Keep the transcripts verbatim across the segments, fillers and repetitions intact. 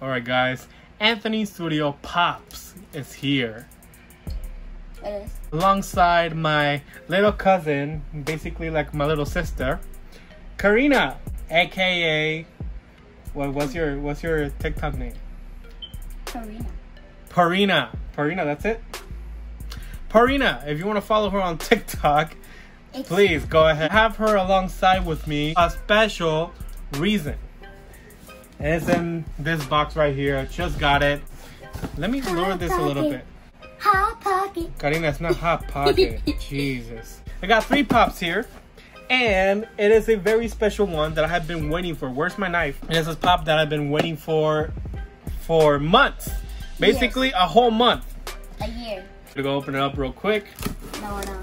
Alright guys, Anthony Studio Pops is here. It is. Alongside my little cousin, basically like my little sister, Karina, aka what what's your what's your TikTok name? Karina. Karina. Karina, that's it? Karina, if you want to follow her on TikTok, it's please go ahead. Have her alongside with me a special reason. And it's in this box right here. I just got it. Let me lower this a little bit. Hot Pocket. Karina, it's not Hot Pocket. Jesus. I got three pops here. And it is a very special one that I have been waiting for. Where's my knife? And it's a pop that I've been waiting for for months. Basically, yes. A whole month. A year. I'm gonna go open it up real quick. No, no.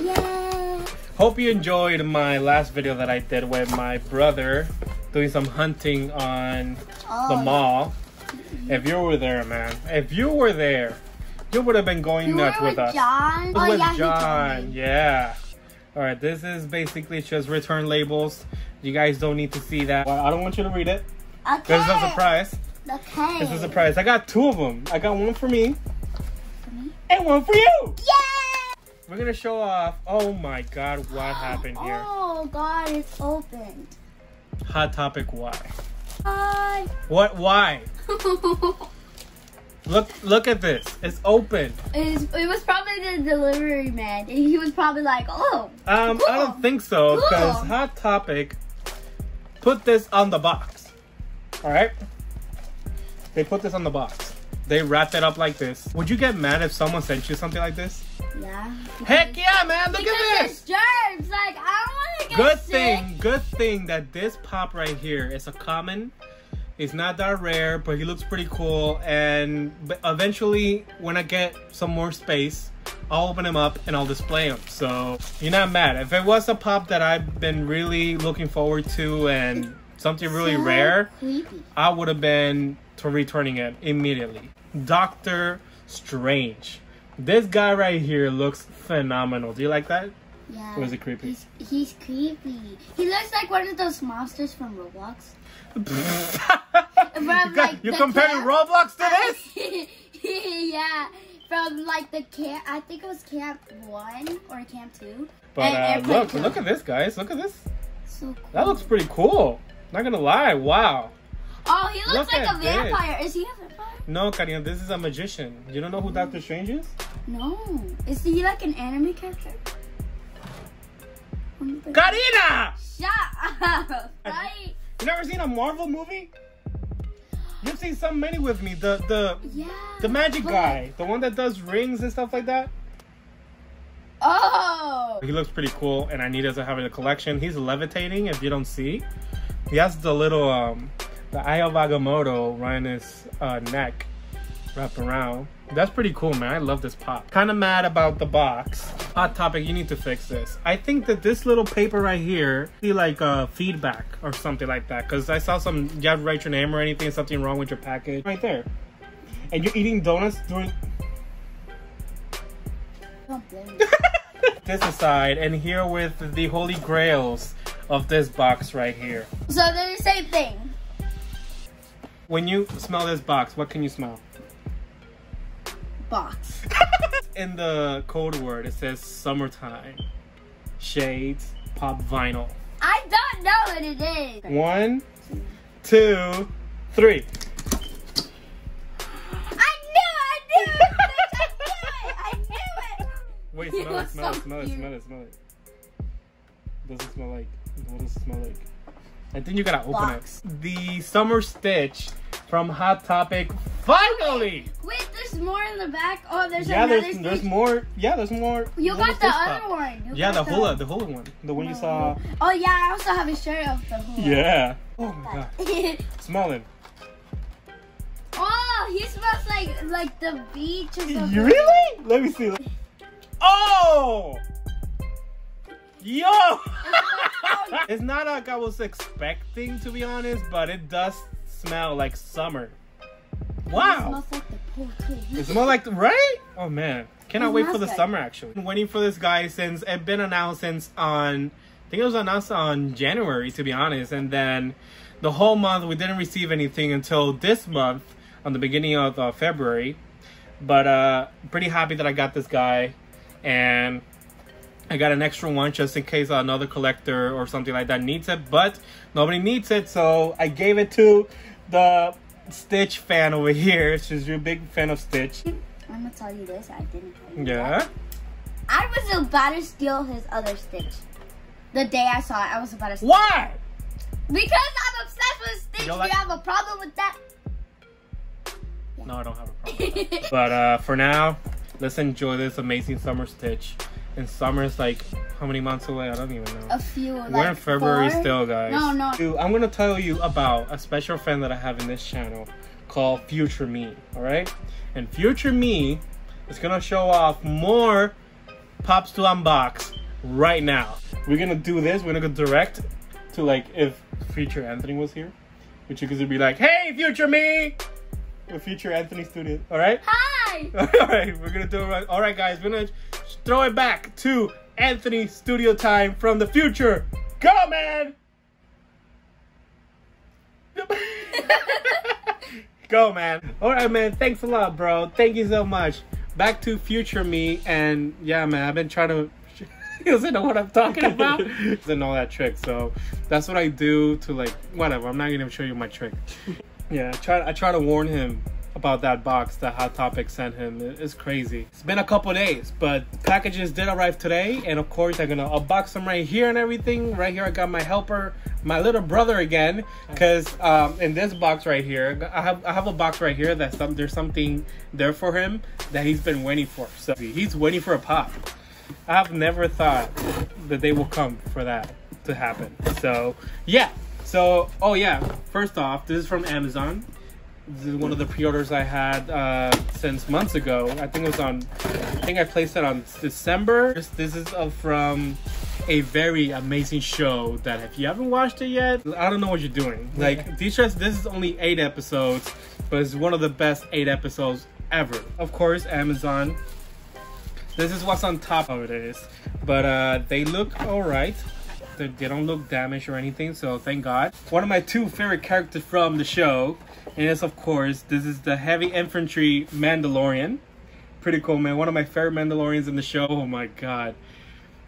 Yay! Hope you enjoyed my last video that I did with my brother. Doing some hunting on oh, the mall. Yeah. If you were there, man. If you were there, you would have been going you nuts were with, with us. John? Oh, with yeah, John. Yeah. All right. This is basically just return labels. You guys don't need to see that. Well, I don't want you to read it. Okay. This is a surprise. Okay. This is a surprise. I got two of them. I got one for me. For me? And one for you. Yeah. We're gonna show off. Oh my God! What happened here? Oh God! It's opened. Hot Topic, why? Why? What, why? Look, look at this. It's open. It, is, it was probably the delivery man. He was probably like, oh. Um, cool. I don't think so, because cool. Hot Topic put this on the box. All right? They put this on the box. They wrapped it up like this. Would you get mad if someone sent you something like this? Yeah. Heck yeah, man. Look at this. It's germs. Like, I don't want to get good sick. thing. Good thing that this pop right here is a common. It's not that rare, but he looks pretty cool. And but eventually, when I get some more space, I'll open him up and I'll display him. So you're not mad. If it was a pop that I've been really looking forward to and something really so rare, creepy. I would have been to returning it immediately. Doctor Strange. This guy right here looks phenomenal. Do you like that? Yeah. Or is it creepy? He's, he's creepy. He looks like one of those monsters from Roblox. from, like, you comparing Roblox to this? Yeah. From like the camp, I think it was camp one or camp two. But and, uh, and look, look at this, guys. Look at this. So cool. That looks pretty cool. Not gonna lie. Wow. Oh, he looks look like a vampire. This. Is he a vampire? No, Karina, this is a magician. You don't know who Doctor Strange is? No. Is he like an anime character? Karina! Shut up! Right? You never seen a Marvel movie? You've seen so many with me. The the yeah, the magic guy, the one that does rings and stuff like that. Oh! He looks pretty cool, and I need us to have it in a collection. He's levitating. If you don't see, he has the little um. the Eye of Agamotto around his uh, neck, wrap around. That's pretty cool, man. I love this pop. Kind of mad about the box. Hot Topic, you need to fix this. I think that this little paper right here be like uh, feedback or something like that. Cause I saw some, you have to write your name or anything, something wrong with your package. Right there. And you're eating donuts during... This aside, and here with the holy grails of this box right here. So they're the same thing. When you smell this box, what can you smell? Box. In the code word, it says summertime, shades, pop vinyl. I don't know what it is. One, two, three. I knew it! I knew it! I knew it! Wait, smell it, smell it, smell it, smell it, smell it. Doesn't smell like, what does it smell like? I think you gotta open Box. it. The Summer Stitch from Hot Topic, finally! Wait, there's more in the back. Oh, there's yeah, another there's, there's more. Yeah, there's more. You got the other one. You yeah, the hula, the hula one. The one no. you saw. Oh yeah, I also have a shirt of the hula. Yeah. Oh my God. Smell it. Oh, he smells like like the beach or something. Really? Let me see. Oh! Yo! It's not like I was expecting, to be honest, but it does smell like summer. Wow! It smells like the pool too. It smells like the, right? Oh man. Cannot He's wait for the good. summer, actually. I've been waiting for this guy since, it's been announced since on, I think it was announced on January, to be honest. And then the whole month, we didn't receive anything until this month, on the beginning of uh, February. But uh, pretty happy that I got this guy. And I got an extra one just in case another collector or something like that needs it. But nobody needs it, so I gave it to the Stitch fan over here. She's a big fan of Stitch. I'm gonna tell you this, I didn't tell you Yeah? That. I was about to steal his other Stitch. The day I saw it, I was about to steal it. Why? Because I'm obsessed with Stitch. Like you have a problem with that? Yeah. No, I don't have a problem with that. But uh, for now, let's enjoy this amazing summer Stitch. And summer's like, how many months away? I don't even know. A few, like We're in February four? Still, guys. No, no. Dude, I'm gonna tell you about a special friend that I have in this channel called Future Me, all right? And Future Me is gonna show off more Pops to unbox right now. We're gonna do this, we're gonna go direct to like if Future Anthony was here, which you could be like, hey, Future Me! With Future Anthony Studio, all right? Hi! All right, we're gonna do it right. All right, guys, we're gonna throw it back to Anthony Studio time from the future. Go, man! Go, man. All right, man, thanks a lot, bro. Thank you so much. Back to Future Me. And yeah, man, I've been trying to he doesn't know what I'm talking about. He doesn't know that trick, so that's what I do to like whatever. I'm not gonna show you my trick. Yeah, I try, I try to warn him about that box that Hot Topic sent him. It's crazy. It's been a couple days, but packages did arrive today, and of course I'm gonna unbox them right here and everything. Right here I got my helper, my little brother again, because um, in this box right here, I have I have a box right here that some there's something there for him that he's been waiting for. So he's waiting for a pop. I've never thought that they will come for that to happen. So yeah. So oh yeah. First off, this is from Amazon. This is one of the pre-orders I had uh, since months ago. I think it was on, I think I placed it on December. This, this is uh, from a very amazing show that if you haven't watched it yet, I don't know what you're doing. Like, these shows, this is only eight episodes, but it's one of the best eight episodes ever. Of course, Amazon. This is what's on top of it is. But uh, they look all right. They, they don't look damaged or anything, so thank God. One of my two favorite characters from the show. And it's, of course, this is the heavy infantry Mandalorian. Pretty cool, man. One of my favorite Mandalorians in the show. Oh my God.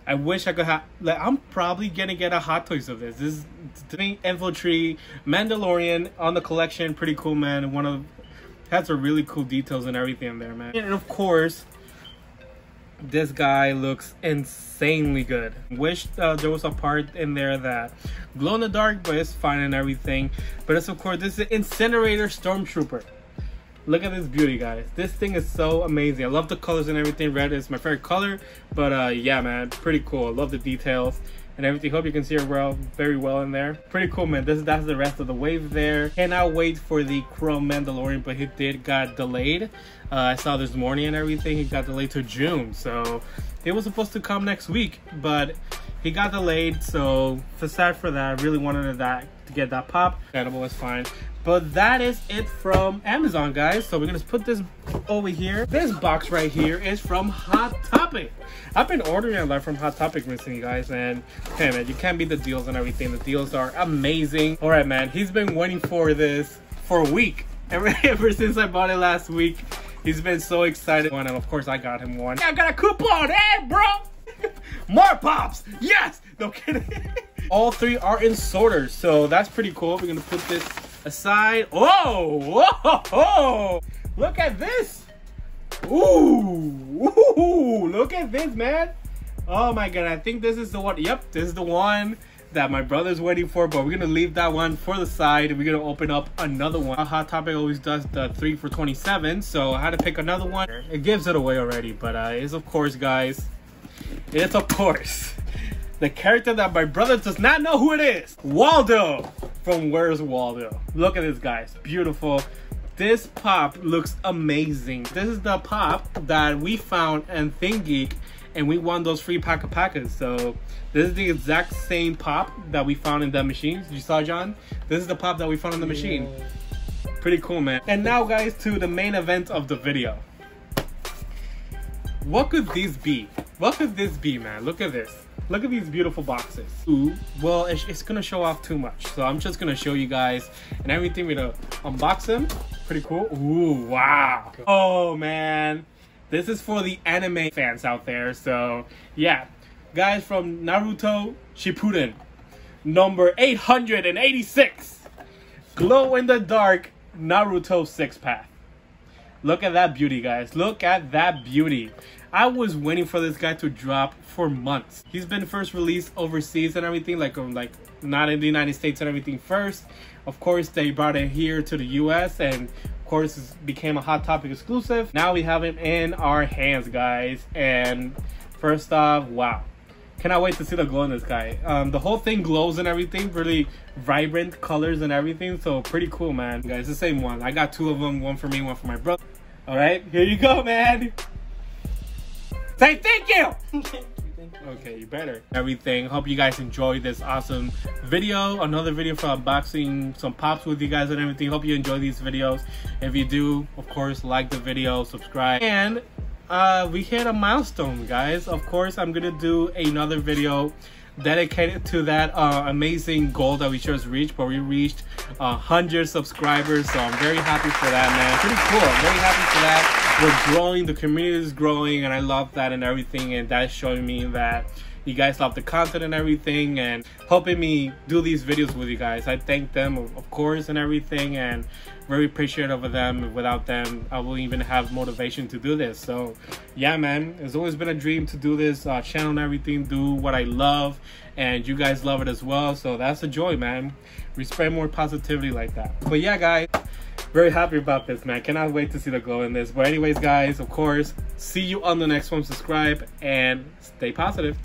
I wish I could have, like, I'm probably gonna get a Hot Toys of this. This is the infantry Mandalorian on the collection. Pretty cool, man. One of, has some really cool details and everything in there, man. And of course, this guy looks insanely good. Wish uh, there was a part in there that glow in the dark, but it's fine and everything. But it's of course, this is an Incinerator Stormtrooper. Look at this beauty, guys. This thing is so amazing. I love the colors and everything. Red is my favorite color, but uh, yeah, man, pretty cool. I love the details and everything. Hope you can see it well, very well in there. Pretty cool, man. This that's the rest of the wave there. Cannot wait for the Chrome Mandalorian, but he did got delayed. Uh, I saw this morning and everything. He got delayed to June, so it was supposed to come next week, but he got delayed. So sad for that. I really wanted that to get that pop. Edible is fine. But that is it from Amazon, guys. So we're gonna put this over here. This box right here is from Hot Topic. I've been ordering a lot from Hot Topic recently, guys, and hey man, you can't beat the deals and everything. The deals are amazing. All right, man, he's been waiting for this for a week. Ever, ever since I bought it last week, he's been so excited. And of course, I got him one. I got a coupon, hey, bro! More pops, yes! No kidding. All three are in sorters, so that's pretty cool. We're gonna put this aside. Whoa, whoa, whoa. Look at this. Ooh, ooh, look at this, man. Oh my God, I think this is the one. Yep, this is the one that my brother's waiting for, but we're gonna leave that one for the side and we're gonna open up another one. Hot Topic always does the three for twenty-seven, so I had to pick another one. It gives it away already, but uh, it's of course, guys. It's of course. The character that my brother does not know who it is. Waldo from Where's Waldo. Look at this, guys. Beautiful. This pop looks amazing. This is the pop that we found in ThinkGeek, and we won those free pack of packets. So this is the exact same pop that we found in the machine. You saw, John? This is the pop that we found in the machine. Yeah. Pretty cool, man. And now, guys, to the main event of the video. What could these be? What could this be, man? Look at this. Look at these beautiful boxes. Ooh, well, it's, it's gonna show off too much. So I'm just gonna show you guys and everything. We're gonna unbox them. Pretty cool. Ooh, wow. Oh, man. This is for the anime fans out there. So, yeah. Guys, from Naruto Shippuden. Number eight hundred eighty-six. Glow in the dark Naruto Six Path. Look at that beauty, guys. Look at that beauty. I was waiting for this guy to drop for months. He's been first released overseas and everything, like um, like not in the United States and everything first. Of course, they brought it here to the U S and of course it became a Hot Topic exclusive. Now we have him in our hands, guys. And first off, wow. Cannot wait to see the glow in this guy. Um, the whole thing glows and everything, really vibrant colors and everything. So pretty cool, man. Guys, the same one. I got two of them, one for me, one for my brother. All right, here you go, man. Say thank you. Okay, you better. Everything. Hope you guys enjoyed this awesome video. Another video for unboxing some pops with you guys and everything. Hope you enjoy these videos. If you do, of course, like the video, subscribe, and. Uh, we hit a milestone, guys. Of course, I'm gonna do another video dedicated to that uh, amazing goal that we just reached, but we reached one hundred subscribers, so I'm very happy for that, man. Pretty cool. I'm very happy for that. We're growing, the community is growing, and I love that and everything, and that's showing me that you guys love the content and everything and helping me do these videos with you guys. I thank them, of course, and everything, and very appreciative of them. Without them, I wouldn't even have motivation to do this. So yeah, man, it's always been a dream to do this uh, channel and everything, do what I love, and you guys love it as well. So that's a joy, man. We spread more positivity like that. But yeah, guys, very happy about this, man. Cannot wait to see the glow in this. But anyways, guys, of course, see you on the next one. Subscribe and stay positive.